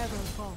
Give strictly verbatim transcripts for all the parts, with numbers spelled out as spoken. Never falter.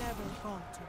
Never falter.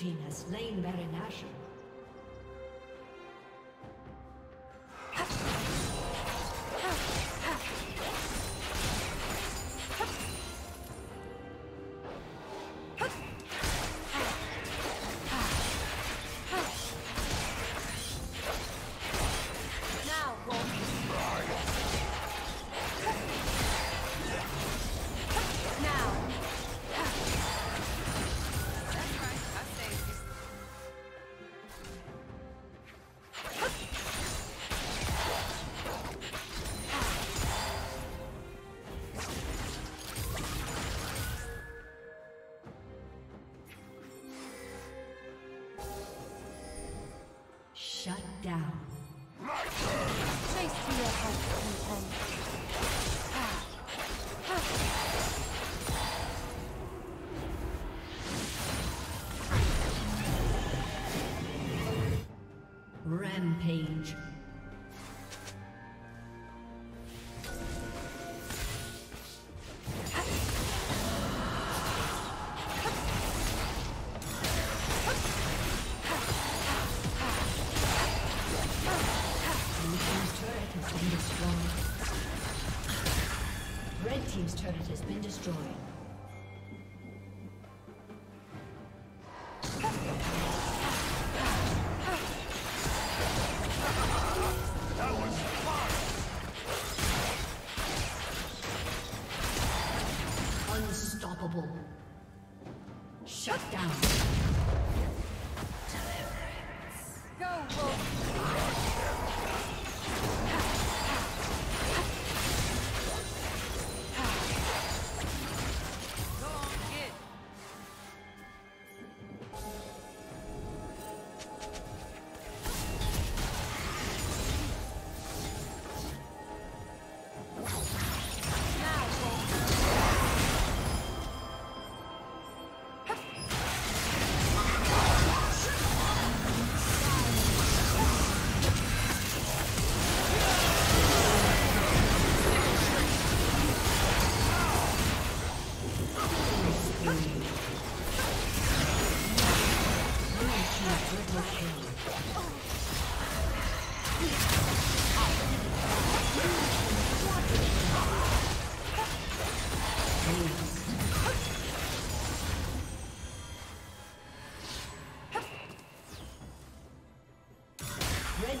Eugene has slain Baron Asher. Shut down. My turn. Chase to your hope, contender. Ha! Ha! Rampage. Shut down. Deliverance. Go, Wolf. Go on, kid. Team's turret has been destroyed. Red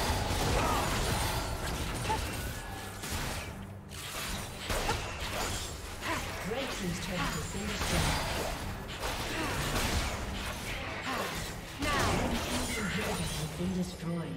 Now, red team's turret has been destroyed.